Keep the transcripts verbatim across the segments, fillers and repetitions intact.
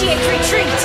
Initiate retreat!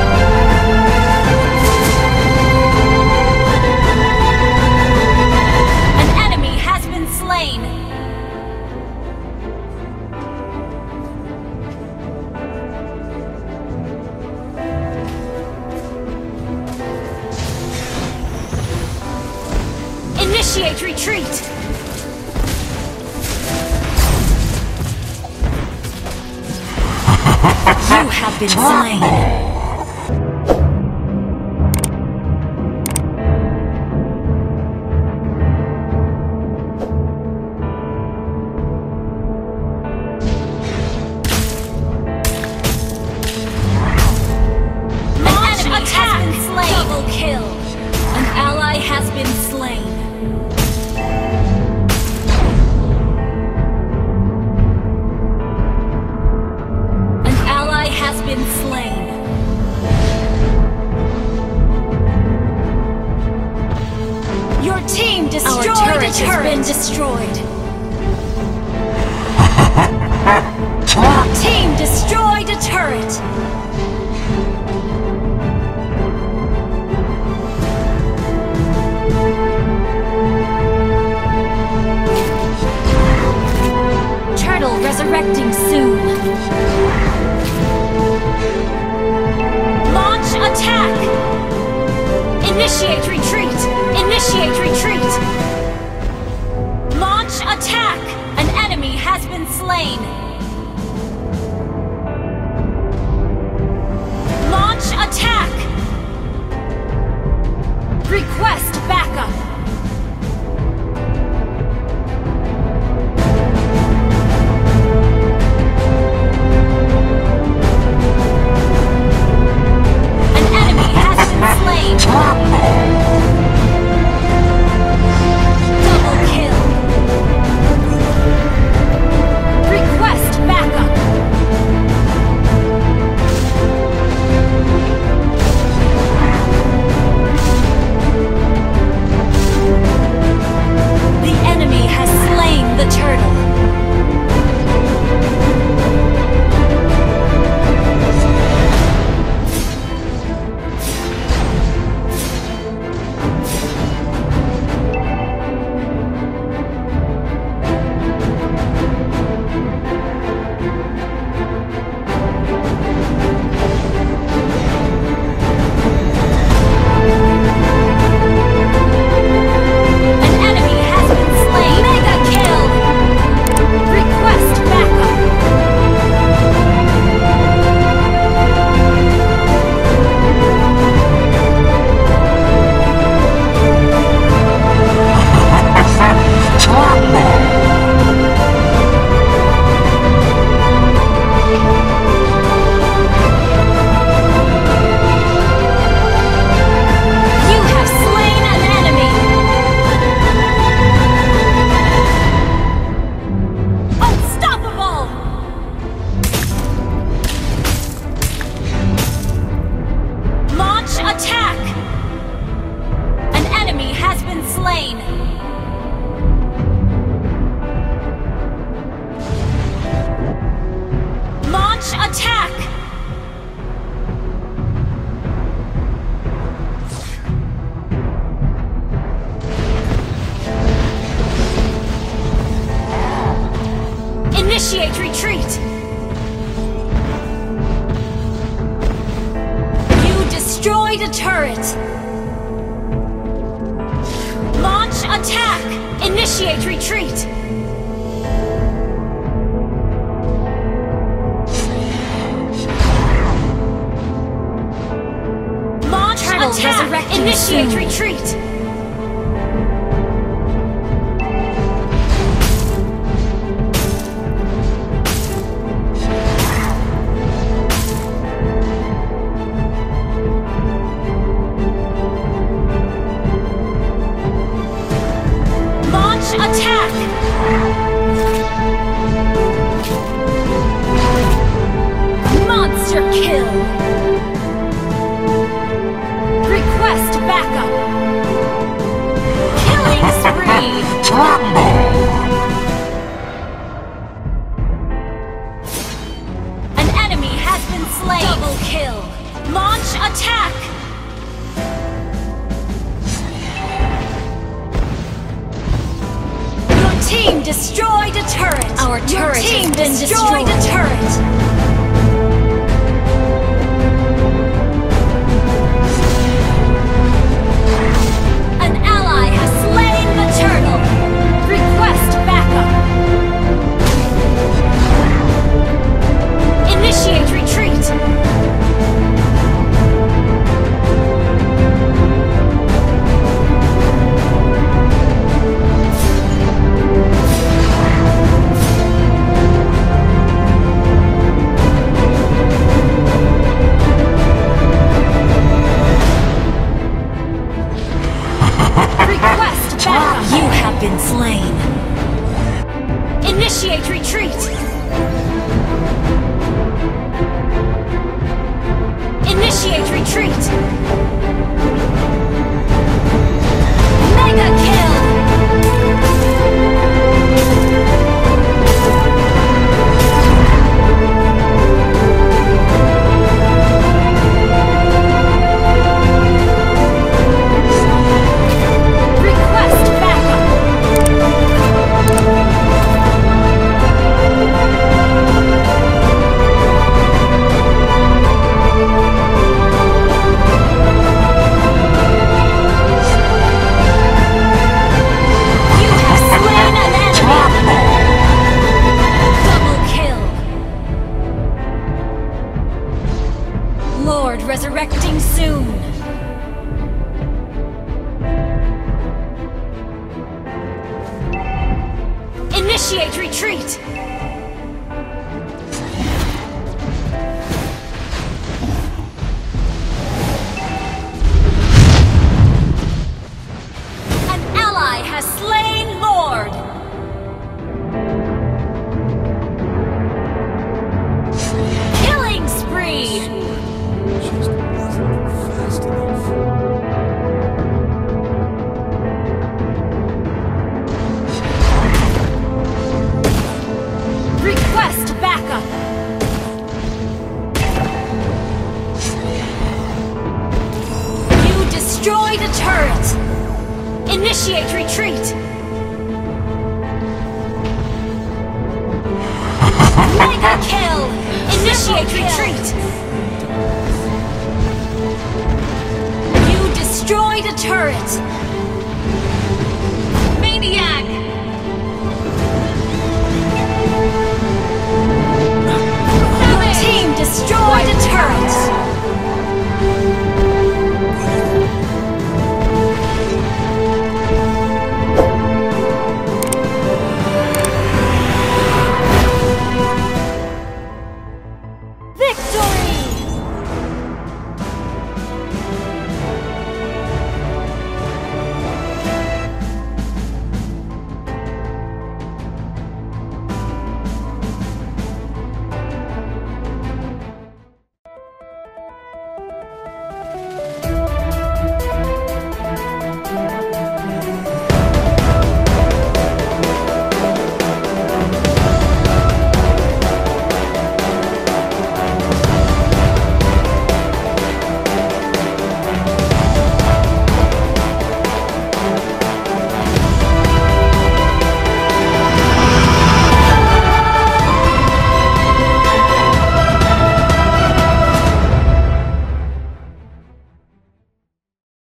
Resurrecting soon. Initiate retreat! You have been slain! Destroyed. Our turret has been destroyed. Our team destroyed a turret. Turtle resurrecting soon. Launch attack. Initiate. slain. Launch attack! Initiate retreat! You destroyed a turret! Attack! Initiate retreat! Launch attack! Initiate retreat! Destroyed a turret! Our turret has been destroyed! Your team destroyed a turret! An ally has slain the turtle! Request backup! Initiate retreat! Been slain. Initiate retreat. Initiate retreat. Mega kill. Resurrecting soon. Initiate retreat. An ally has slain Lord. Killing spree. Destroy the turret! Initiate retreat! Mega kill! Initiate retreat! You destroyed a turret!